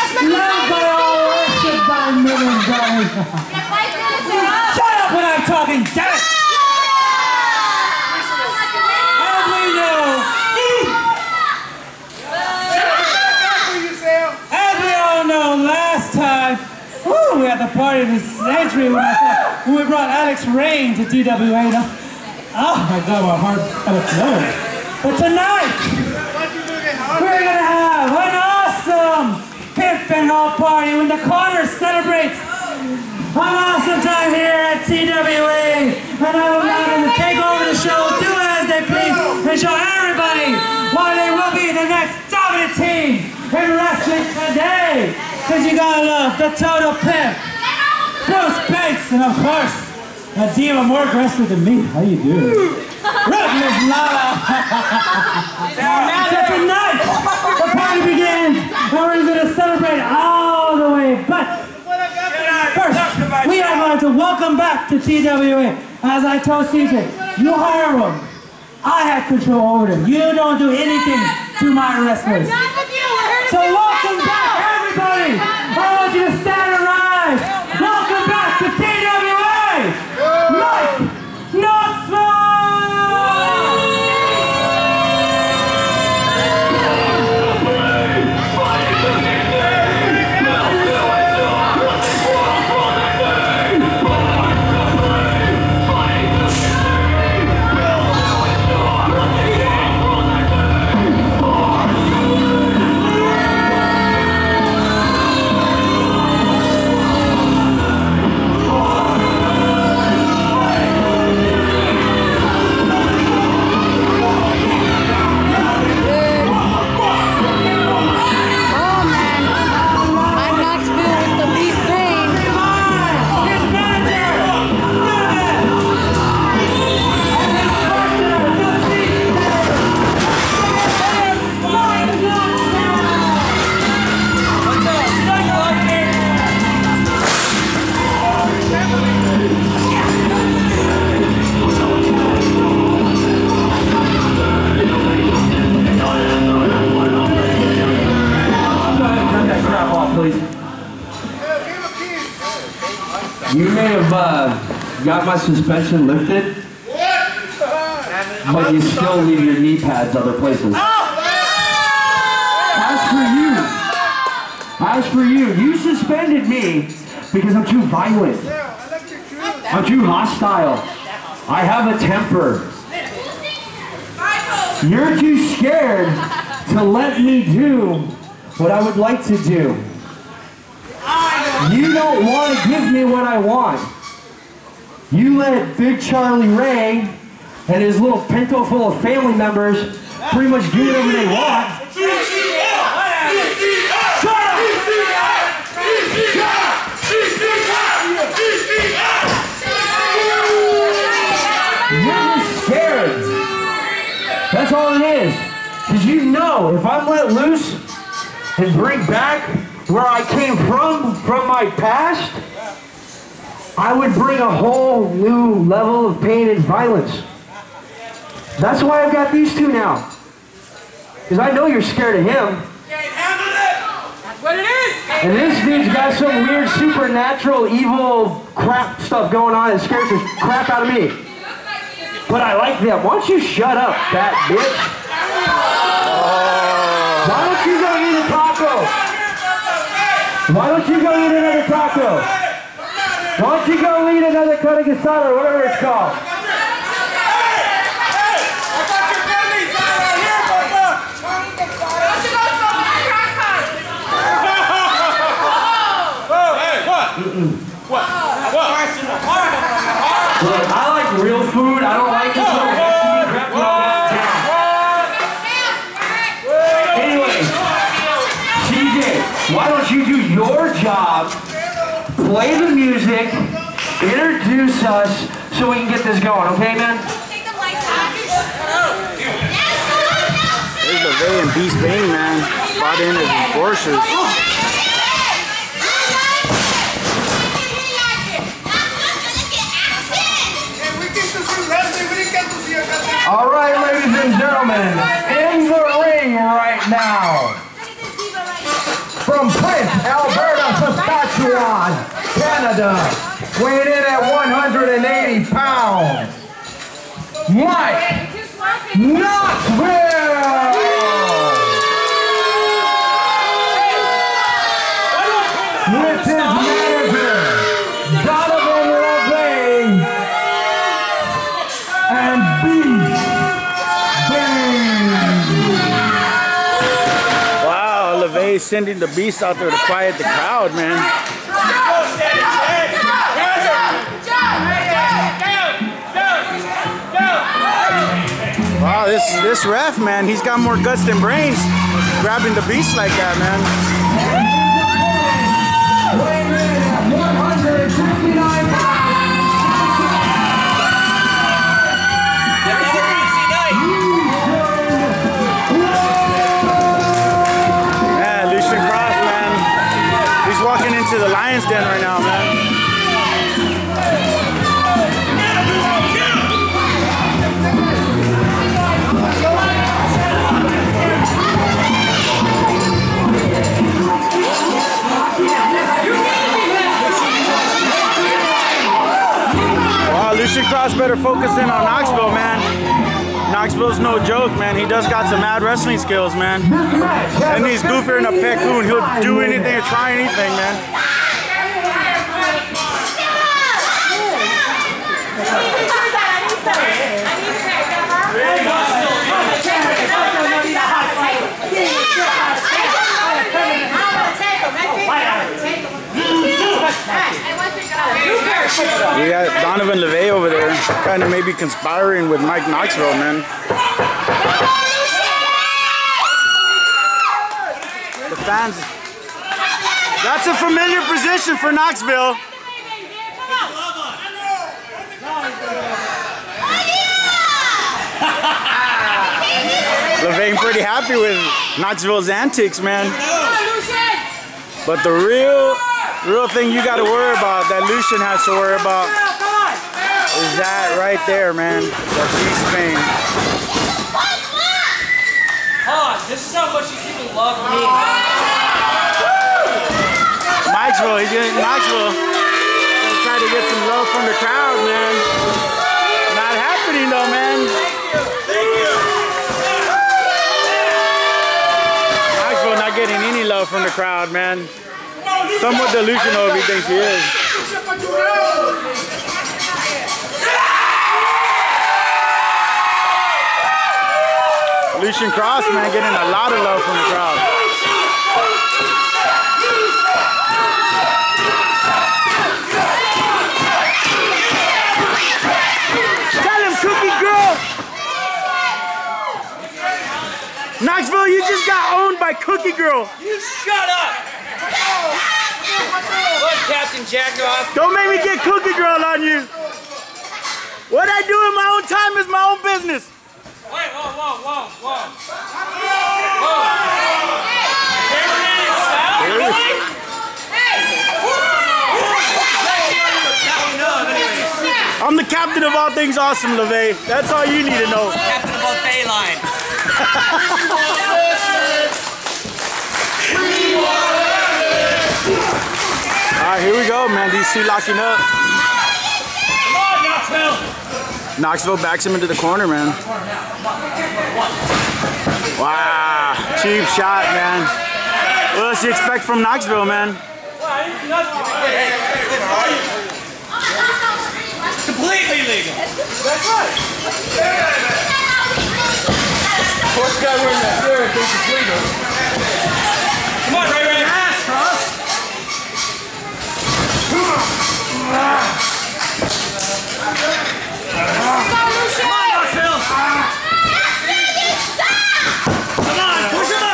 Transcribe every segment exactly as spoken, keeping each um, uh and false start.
Loved by all, worshipped by millions of dollars. Shut up when I'm talking, damn it! As we know, as we all know, last time, woo, we had the party of the century when I saw, when we brought Alex Reign to T W A. Now, oh my God, my heart had a flow. But tonight, we're gonna have an awesome pimpin' hall party when the corner celebrates an awesome time here at T W A. And I would like them to take over the show, do as they please, and show everybody why they will be the next dominant team in wrestling today. Cause you gotta love the total pimp, Bruce Banks, and of course, a demon more aggressive than me. How you doing? Rotten is lava. So tonight, the party begins, and we're going to celebrate all the way. But first, we are going to welcome back to T W A. As I told C J, you hire them. I have control over them. You don't do anything to my wrestlers. So welcome back, everybody. I want you to stand and rise. Welcome back to T W A. Mike Knoxville! You may have uh, got my suspension lifted, but you still leave your knee pads other places. As for you, as for you, you suspended me because I'm too violent. I'm too hostile. I have a temper. You're too scared to let me do what I would like to do. You don't want to give me what I want. You let Big Charlie Ray and his little pinto full of family members pretty much do whatever they want. You're just scared. That's all it is. Because you know if I'm let loose and bring back where I came from, from my past, I would bring a whole new level of pain and violence. That's why I've got these two now. Because I know you're scared of him. That's what it is. And this dude's got some weird supernatural evil crap stuff going on that scares the crap out of me. But I like them. Why don't you shut up, fat bitch? Why don't you go eat a taco? Why don't you go eat another taco? Why don't you go eat another carne asada, whatever it's called? What? Look, I like real food. I don't like this little food crap down. Anyway, T J, why don't you do your job, play the music, introduce us so we can get this going, okay, man? There's LeVay and Beast Bane, man. Brought in as enforcers. All right, ladies and gentlemen, in the ring right now. from Prince, Alberta, Saskatchewan, Canada, weighing in at one hundred eighty pounds, Mike Knoxville! With his manager, Donovan LeVay, and Beast Bane. Wow, LeVay sending the Beast out there to quiet the crowd, man. Wow, this this ref, man, he's got more guts than brains, grabbing the Beast like that, man. To the lion's den right now, man. Wow, Lucian Kross better focus in on Knoxville, man. Knoxville's no joke, man. He does got some mad wrestling skills, man. And he's goofier than a peccoon. He'll do anything or try anything, man. We got Donovan LeVay over there, kind of maybe conspiring with Mike Knoxville, man. The fans. That's a familiar position for Knoxville. LeVay pretty happy with Knoxville's antics, man. But the real... The real thing you gotta worry about, that Lucian has to worry about, is that right there, man. That Beast Bane. Huh, this is how much you seem to love me. Knoxville, he's gonna, Knoxville, gonna try to get some love from the crowd, man. Not happening though, man. Thank you. Knoxville not getting any love from the crowd, man. Somewhat delusional if he thinks he is. Lucian Kross, man, getting a lot of love from the crowd. Tell him, Cookie Girl! Knoxville, you just got owned by Cookie Girl! You shut up! Look, Captain Jackoff. Don't make me get Cookie Girl on you. What I do in my own time is my own business. Wait, whoa, whoa, whoa, whoa. Whoa. Really? Hey. I'm the captain of all things awesome, LeVay. That's all you need to know. Captain of all Bayline. Alright, here we go, man. D C locking up. Come on, Knoxville! Knoxville backs him into the corner, man. Wow, cheap shot, man. What else do you expect from Knoxville, man? Completely legal. That's right. Of course, the guy wearing that shirt thinks it's legal. Come on, Ray Ray. Yes, Cross. Come on, Phil! Come on, push him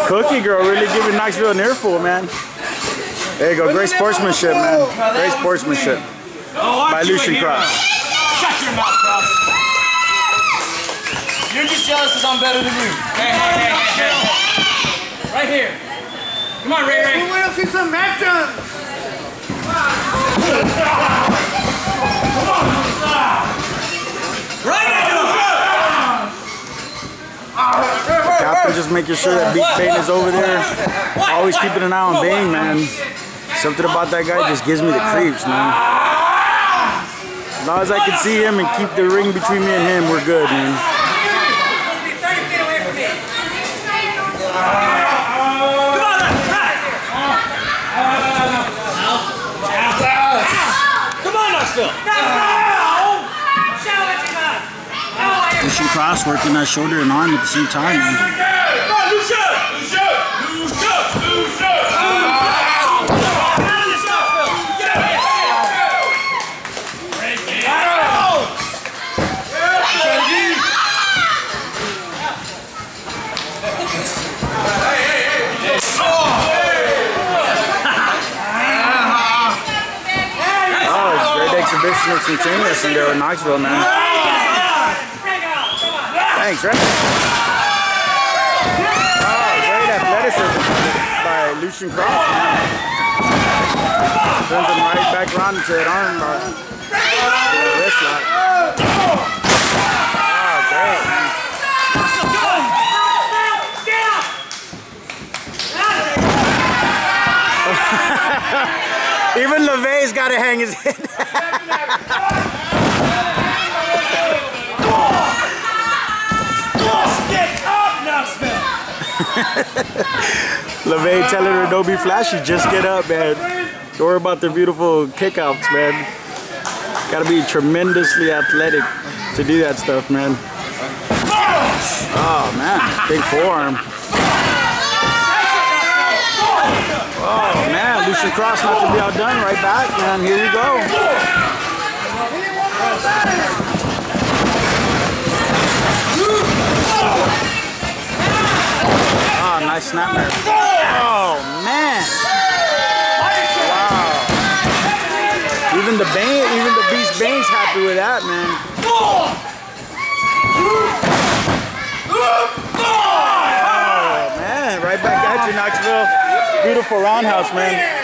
up, Phil! Cookie Girl really giving Knoxville an earful, man. There you go, great sportsmanship, man. Great sportsmanship by Lucian Kross. Shut your mouth, Kross. You're just jealous because I'm better than you. Hey, hey, hey, hey. Right here. Come on, Ray Ray. We want to see some action. Right, the captain I'm just making sure that Beast Bane is over there. Always keeping an eye on Bane, man. Something about that guy just gives me the creeps, man. As long as I can see him and keep the ring between me and him, we're good, man. Come on, Knoxville. Lucian Kross working that shoulder and arm at the same time, man. Oh, it's a great exhibition of some genius in there in Knoxville, man. Thanks, right? Oh, great athleticism by Lucian Kross, man. Turns him right back around into an arm bar. Wrist lock. Oh, great, man. Even LeVay's got to hang his head. LeVay telling her don't be flashy, just get up, man. Don't worry about the beautiful kickouts, man. Gotta be tremendously athletic to do that stuff, man. Oh, man. Big forearm. Oh, man. Lucian Kross not to be outdone. Right back, man. Here we go. Oh, nice snapper. Oh, man. Wow. Even the Bane, even the Beast Bane's happy with that, man. Oh, man. Right back at you, Knoxville. Beautiful roundhouse, man.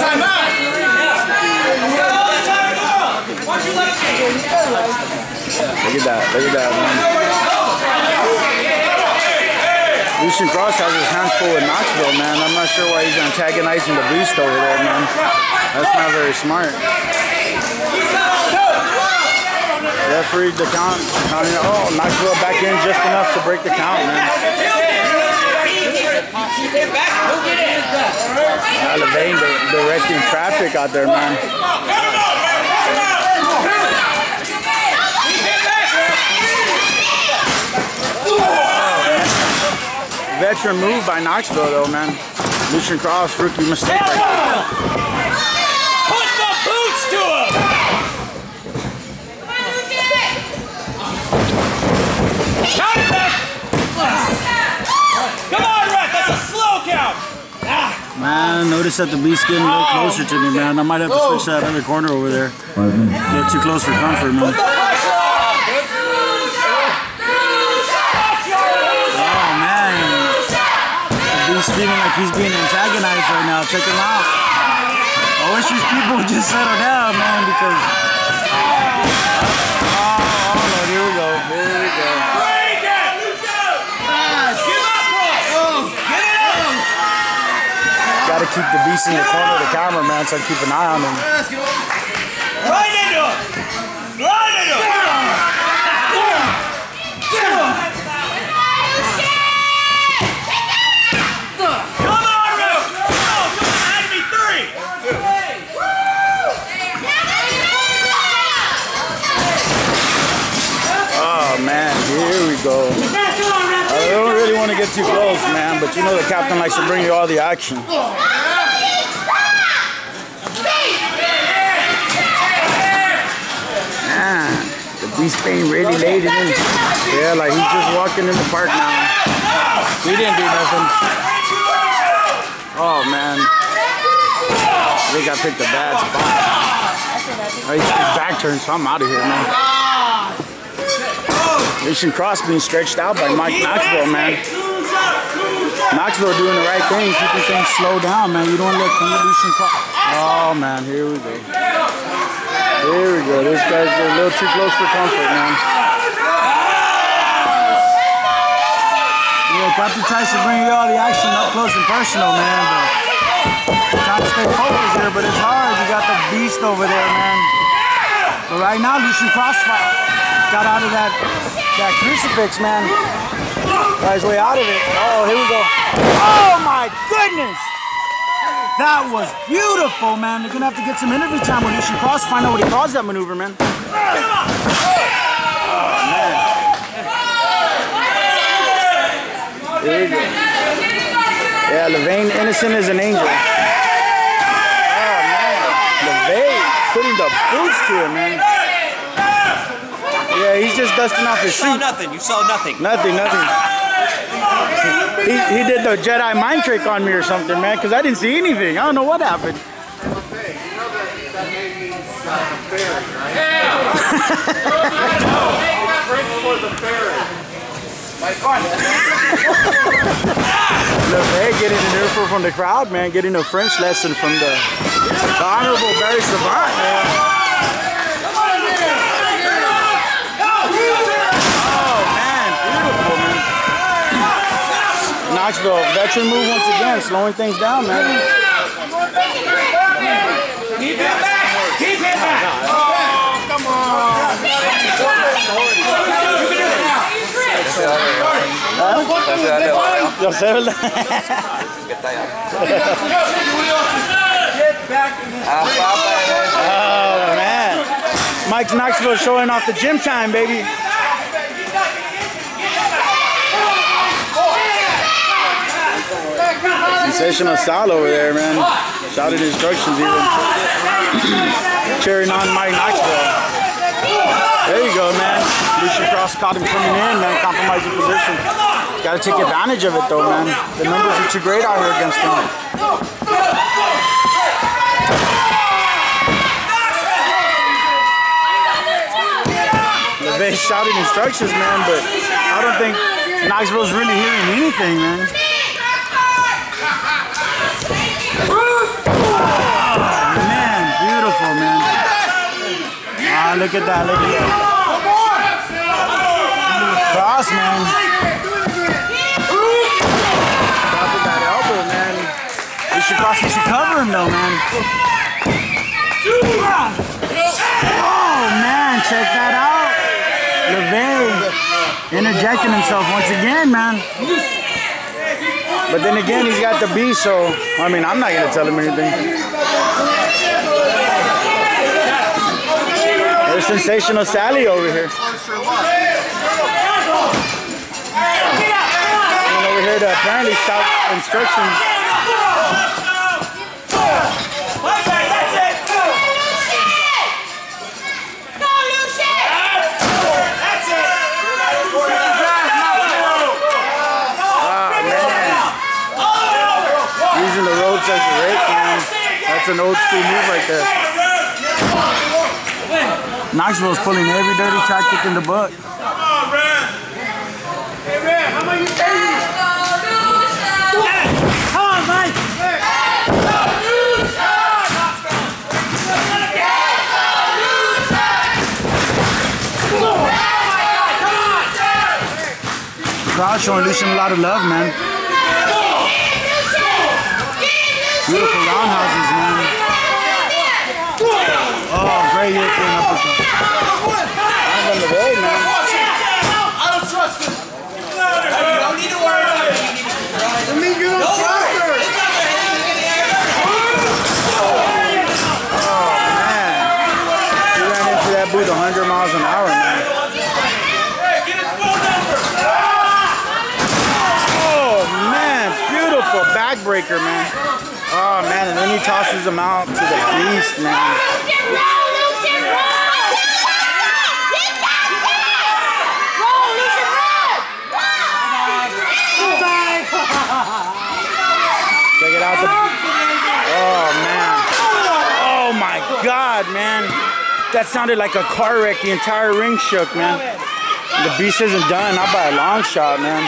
Time out! Look at that, look at that, man. Lucian Kross has his hands full with Knoxville, man. I'm not sure why he's antagonizing the Beast over there, man. That's not very smart. Referee the count. Oh, Knoxville back in just enough to break the count, man. Yeah, LeVay directing traffic out there, man. Oh, man. Veteran move by Knoxville, though, man. Lucian Kross, rookie mistake. Right there. Put the boots to him. Come on, man, notice that the Beast getting a little closer to me, man. I might have to switch that other corner over there. A little too close for comfort, man. Oh, man. The Beast feeling like he's being antagonized right now. Check him out. I wish these people would just settle down, man, because... Oh, oh Lord, here we go. Here we go. Gotta keep the Beast in the corner of the camera, man, so I keep an eye on him. Right into him! Right into him! Come on, Roof! Go! Come on, hand me three! Oh, man, here we go. I don't really want to get too close, man, but you know the captain likes to bring you all the action. Beast Bane really laid it in. Yeah, like he's just walking in the park now. He didn't do nothing. Oh, man. I think I picked a bad spot. Oh, his back turned, so I'm out of here, man. Lucian Kross being stretched out by Mike Knoxville, man. Knoxville doing the right thing, keeping things slow down, man. You don't let Lucian Kross. Oh, man, here we go. Here we go. This guy's a little too close for comfort, man. Yeah, Captain tries to bring you all the action up close and personal, man. But trying to stay focused here, but it's hard. You got the beast over there, man. But right now, Lucian Kross got out of that, that crucifix, man. Got his way out of it. Oh, here we go. Oh my goodness! That was beautiful, man. They're gonna have to get some interview time with Lucian Kross, find out what he caused that maneuver, man. Oh, man. There you go. Yeah, LeVay, innocent as an angel. Oh man. LeVay putting the boots to it, man. Yeah, he's just dusting off his shoes. You saw nothing. You saw nothing. Nothing, nothing. He, he did the Jedi mind trick on me or something, man, because I didn't see anything. I don't know what happened. Okay, you know that, that name means uh, fairy, right? Yeah! Break for the fairy. My God. Look, hey, getting an earful from the crowd, man, getting a French lesson from the, the Honorable Barry Savant, man. Knoxville, veteran move once again, slowing things down, man. Keep him back! Keep him back! Oh, come on! You can do it now! Oh, man. Mike Knoxville showing off the gym time, baby. Sensational Sal over there, man. Shouted instructions even. Cheering on Mike Knoxville. There you go, man. Lucian Kross caught him coming in, man. Compromising position. Got to take advantage of it, though, man. The numbers are too great out here against him. LeVay shouted instructions, man, but I don't think Knoxville's really hearing anything, man. Ah, look at that, look at that. Kross, man. Look at that elbow, man. Lucian Kross needs to cover him, though, man. Oh, man, check that out. LeVay interjecting himself once again, man. But then again, he's got the beast, so, I mean, I'm not going to tell him anything. Sensational Sally over here. And over here to apparently stop instructions. Ah, man. Using the ropes as a rake, man. That's an old school move right there. Knoxville's pulling every dirty tactic in the book. Come on, Red. Hey, Red, how about you taking? Come on, Mike. Crowd showing Lucian a lot of love, man. Beautiful roundhouses, man. Oh, great hit for an uppercut. I'm on the road, man. I don't trust him. You don't need to worry about it. I mean, you don't trust her. Oh, man. He ran into that boot a hundred miles an hour, man. Oh, man. Beautiful backbreaker, man. Oh, man. And then he tosses him out to the beast, man. Check it out. The... Oh, man. Oh, my God, man. That sounded like a car wreck. The entire ring shook, man. The beast isn't done. Not by a long shot, man.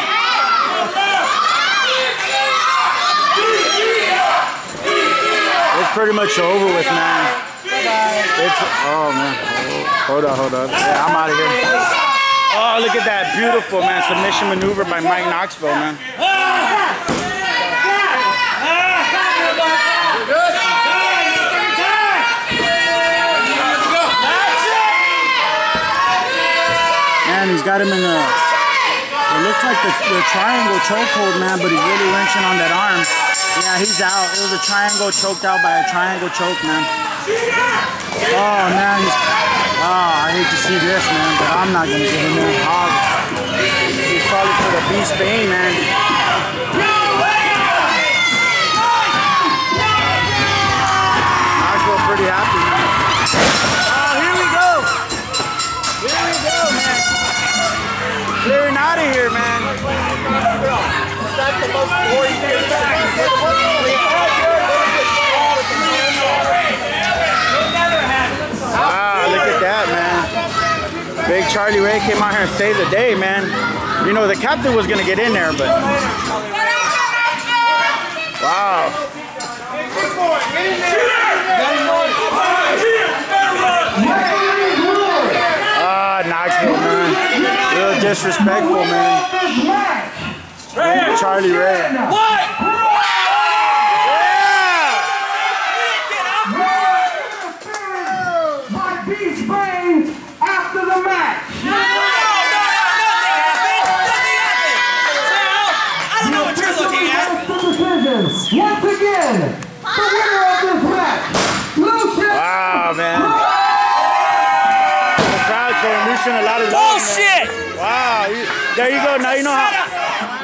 pretty much over with now. It's, oh man, hold on, hold on. Yeah, I'm out of here. Oh, look at that beautiful man submission maneuver by Mike Knoxville, man. Man, he's got him in the. It looks like the, the triangle chokehold, man, but he's really wrenching on that arm. Yeah, he's out. It was a triangle choked out by a triangle choke, man. Oh, man. He's, oh, I hate to see this, man, but I'm not going to give him that hog. He's probably for the Beast Bane, man. I feel pretty happy, man. Oh, here we go. Here we go, man. Clearing out of here, man. Is that the most boring thing? Ah, look at that, man. Big Charlie Ray came out here and saved the day, man. You know, the captain was going to get in there, but... Wow. Ah, Knoxville, man. Real disrespectful, man. Big Charlie Ray. What? Once again, the winner of this match, Lucian. Wow, man. The crowd showing Lucian a lot of love. Bullshit. Man. Wow. You, there you go. Now you know how.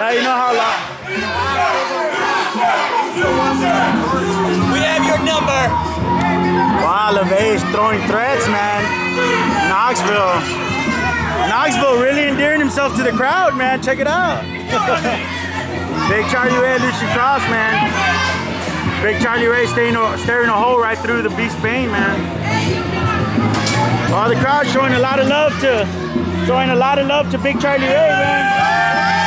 Now you know how long. We have your number. Wow, LeVay's throwing threats, man. Knoxville. Knoxville really endearing himself to the crowd, man. Check it out. Big Charlie Ray, Lucian Kross, man. Big Charlie Ray staring a hole right through the Beast Bane, man. All the crowd showing a lot of love to, showing a lot of love to Big Charlie Ray, man.